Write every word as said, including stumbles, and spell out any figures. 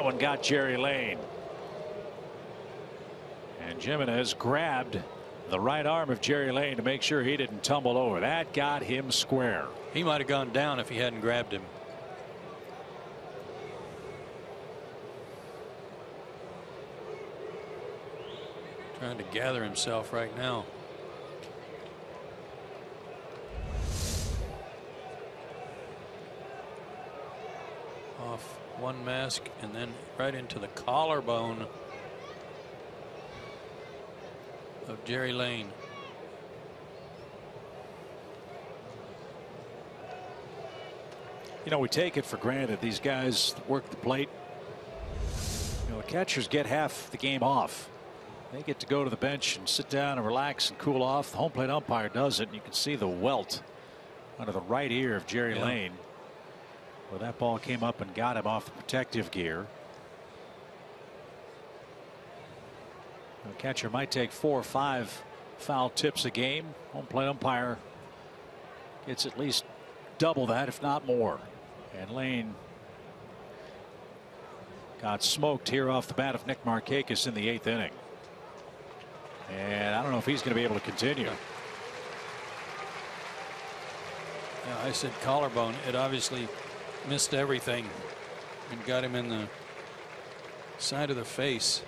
That one got Jerry Layne. And Jimenez grabbed the right arm of Jerry Layne to make sure he didn't tumble over. That got him square. He might have gone down if he hadn't grabbed him. Trying to gather himself right now. Off one mask and then right into the collarbone of Jerry Layne. You know, we take it for granted these guys work the plate. You know, the catchers get half the game off. They get to go to the bench and sit down and relax and cool off. The home plate umpire does it, and you can see the welt under the right ear of Jerry yeah. Layne. Well, that ball came up and got him off the protective gear. The catcher might take four or five foul tips a game. Home plate umpire gets at least double that, if not more. And Layne got smoked here off the bat of Nick Markakis in the eighth inning. And I don't know if he's going to be able to continue. Yeah, I said collarbone. It obviously missed everything and got him in the side of the face.